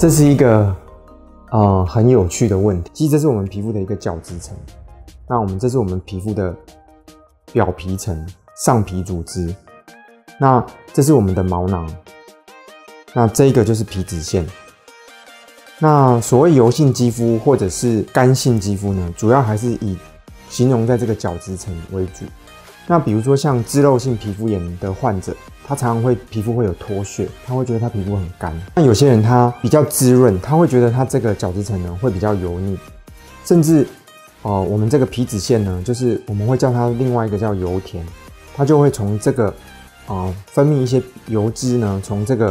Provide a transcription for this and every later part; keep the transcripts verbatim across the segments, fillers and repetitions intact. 这是一个呃很有趣的问题。其实这是我们皮肤的一个角质层，那我们这是我们皮肤的表皮层、上皮组织，那这是我们的毛囊，那这个就是皮脂腺。那所谓油性肌肤或者是干性肌肤呢，主要还是以形容在这个角质层为主。那比如说像脂漏性皮肤炎的患者，他常常会皮肤会有脱屑，他会觉得他皮肤很干。那有些人他比较滋润，他会觉得他这个角质层呢会比较油腻，甚至哦、呃，我们这个皮脂腺呢，就是我们会叫它另外一个叫油田，它就会从这个啊、呃、分泌一些油脂呢，从这个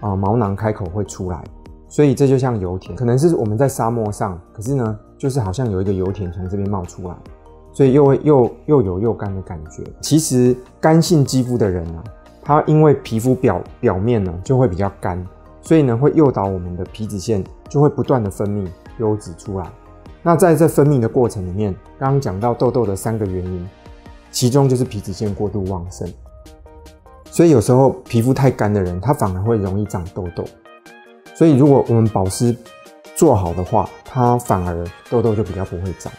啊、呃、毛囊开口会出来。所以这就像油田，可能是我们在沙漠上，可是呢，就是好像有一个油田从这边冒出来，所以又会又又油又干的感觉。其实干性肌肤的人啊，他因为皮肤表表面呢就会比较干，所以呢会诱导我们的皮脂腺就会不断的分泌油脂出来。那在这分泌的过程里面，刚刚讲到痘痘的三个原因，其中就是皮脂腺过度旺盛，所以有时候皮肤太干的人，他反而会容易长痘痘。所以如果我们保湿做好的话，它反而痘痘就比较不会长。